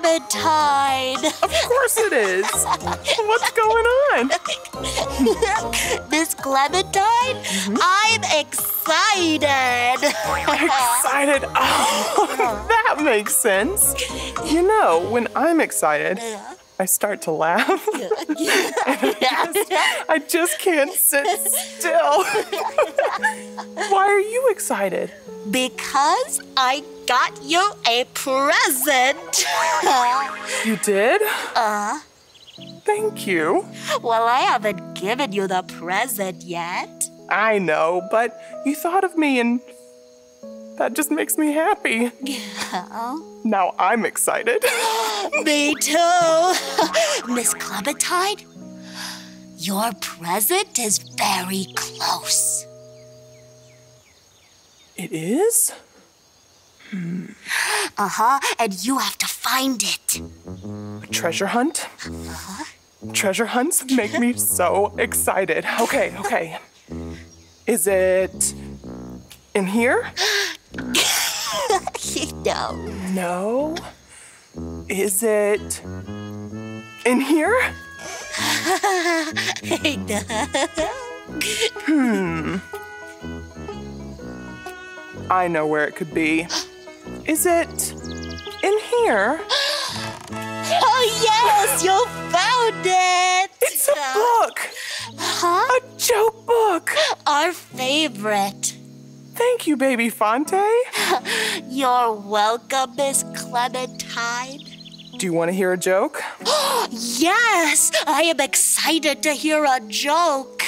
Clementine. Of course it is. What's going on? Miss Clementine, I'm excited. Excited? Oh, that makes sense. You know, when I'm excited, I start to laugh. I just can't sit still. Why are you excited? Because I got you a present. You did? Thank you. Well, I haven't given you the present yet. I know, but you thought of me and that just makes me happy. Now I'm excited. Me too. Miss Clementine, your present is very close. It is? And you have to find it. A treasure hunt? Treasure hunts make me so excited. Okay, okay. Is it in here? No. No? Is it in here? I know where it could be. Is it in here? Oh, yes! You found it! It's a book! A joke book! Our favorite. Thank you, Baby Fante. You're welcome, Miss Clementine. Do you want to hear a joke? Yes! I am excited to hear a joke.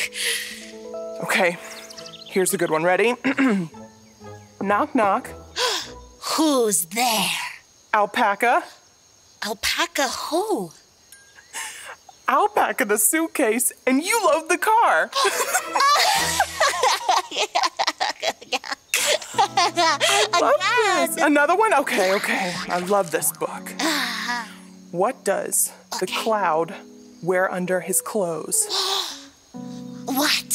Okay, here's a good one. Ready? Knock, knock. Who's there? Alpaca. Alpaca who? Alpaca the suitcase, and you load the car. I love this. Another one? Okay, okay. I love this book. What does the cloud wear under his clothes? What?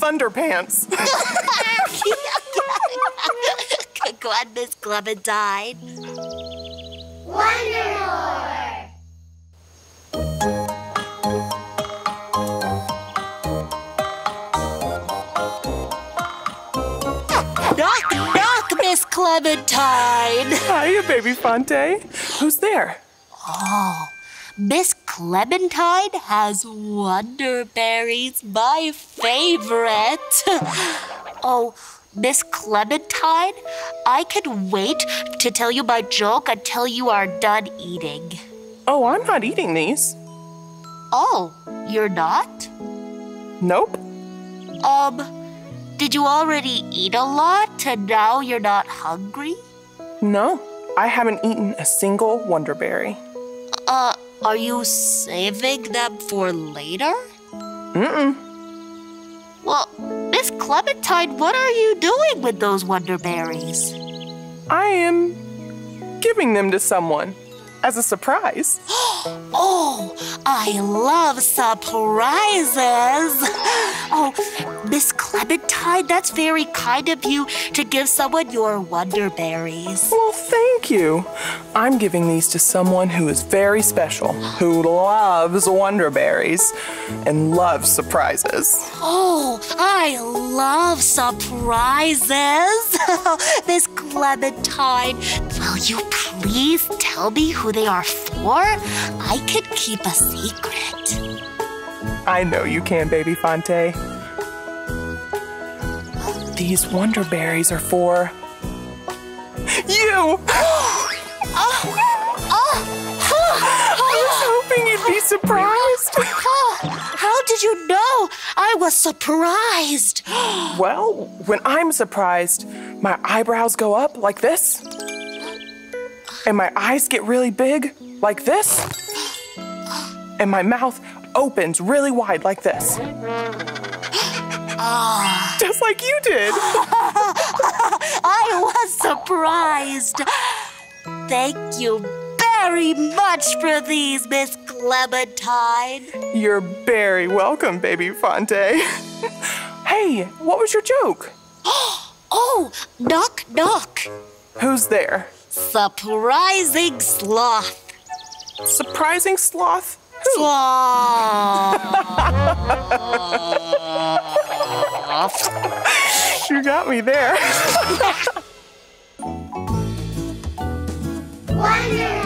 Thunder pants. Go on, Miss Clementine. Wondermore. Knock, knock, Miss Clementine. Hiya, Baby Fante. Who's there? Oh, Miss Clementine has Wonderberries, my favorite. Oh, Miss Clementine, I could wait to tell you my joke until you are done eating. Oh, I'm not eating these. Oh, you're not? Nope. Did you already eat a lot and now you're not hungry? No, I haven't eaten a single Wonderberry. Are you saving them for later? Well, Miss Clementine, what are you doing with those Wonderberries? I am giving them to someone as a surprise. Oh, I love surprises. Oh, Miss Clementine, that's very kind of you to give someone your Wonderberries. Well, thank you. I'm giving these to someone who is very special, who loves Wonderberries and loves surprises. Oh, I love surprises. Miss Clementine, will you please tell me who they are for? I could keep a secret. I know you can, Baby Fante. These Wonderberries are for you! I was hoping you'd be surprised. How did you know? I was surprised. Well, when I'm surprised, my eyebrows go up like this. And my eyes get really big like this. And my mouth opens really wide like this. Just like you did. I was surprised. Thank you very much for these, Miss Clementine. You're very welcome, Baby Fante. Hey, what was your joke? Oh, knock, knock. Who's there? Surprising sloth. Surprising sloth? Who? Sloth. You got me there. Wonder.